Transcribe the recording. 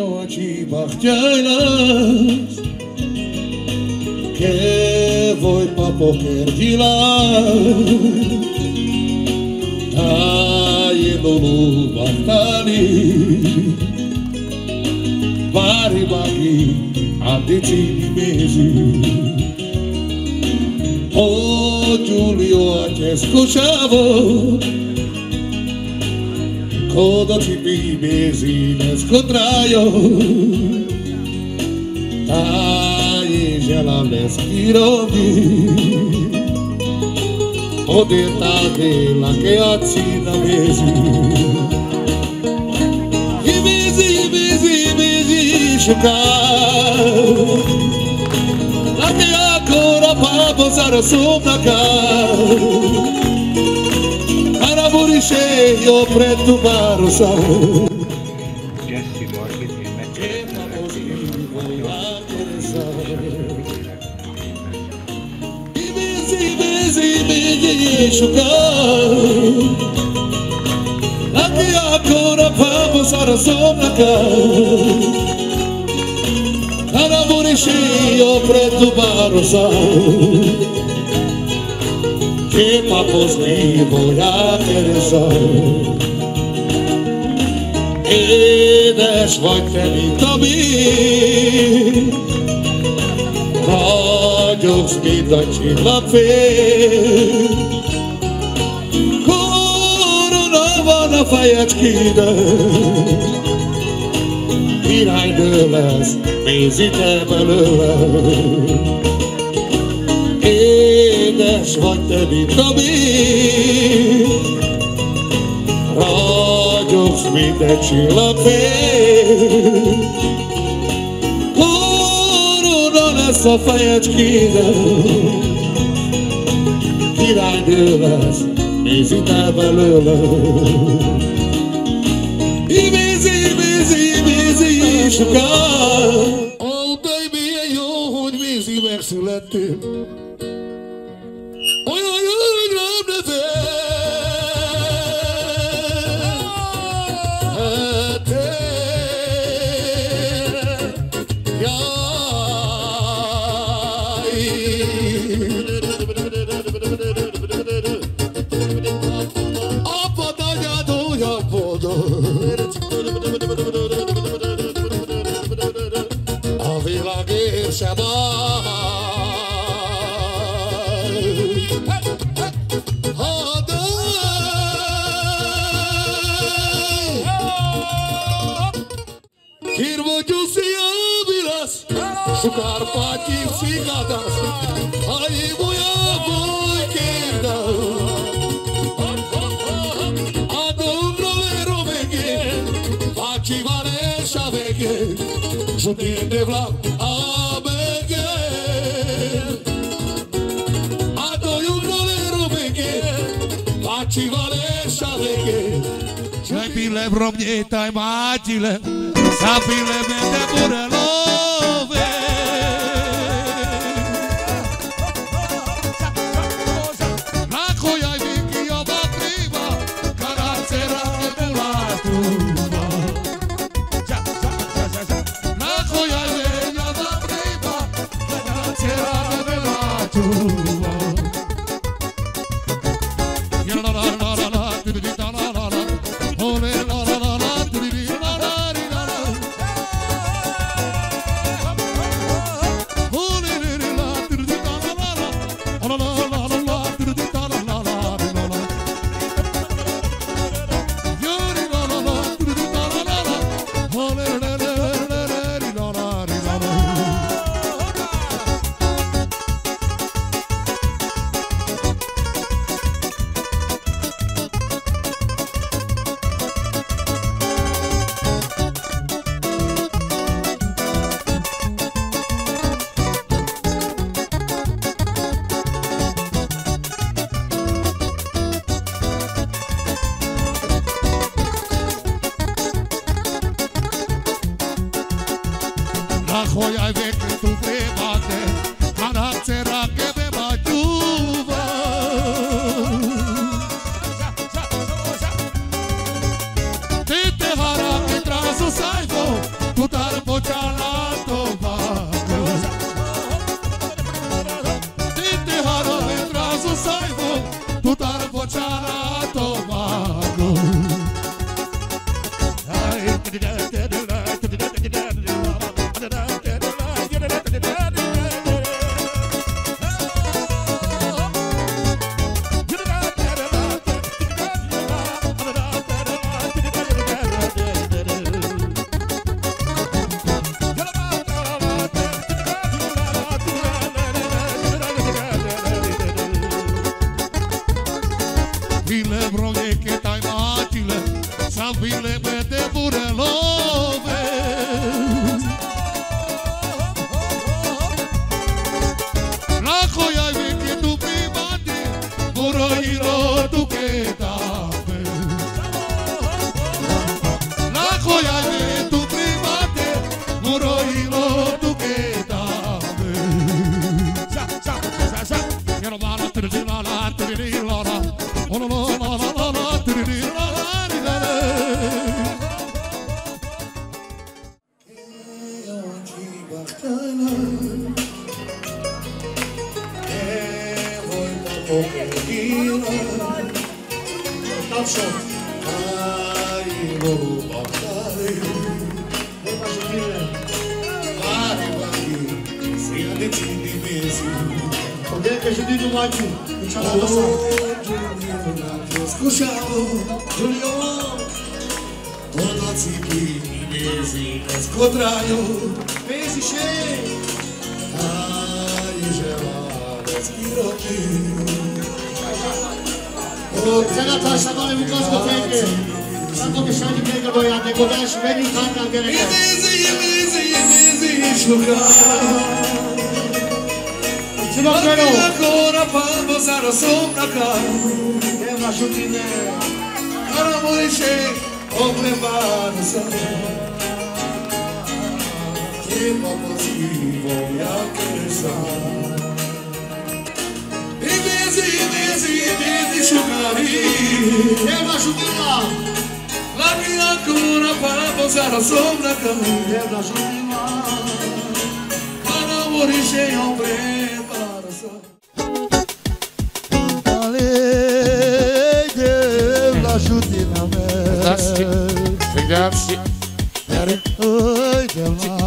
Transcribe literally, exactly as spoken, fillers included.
очи бахтялась, que voy pa покердилась, ay dolu bastani, bari bari adici mezi. Oh, Giulio, te scocciavo, codo ci bimesi ne scontraio, ai gela ne schirovi, o detta della che azzi da mesi. I mesi, i mesi, i mesi, sciocca. Zara sumnaka, para muriše i opred tu baru savu. I mezi, i mezi, i mezi šukaj. Laki jako na pamu zara sumnaka, para muriše i opred tu baru savu. Que papos ni voy a rezar, édes vagy felítomig, vagyoksz, mint a csillagfény. Korona van a fejecskiden, királynő lesz, nézi te belőle. Édes vagy te, mint a még, ragyogsz, mint egy csillagfény. Korona lesz a fejecskéden, királynő lesz, nézz itt el belőle. Imézi, imézi, imézi, sokár! Ó, de milyen jó, hogy Mézi megszülettél! Te Uite-l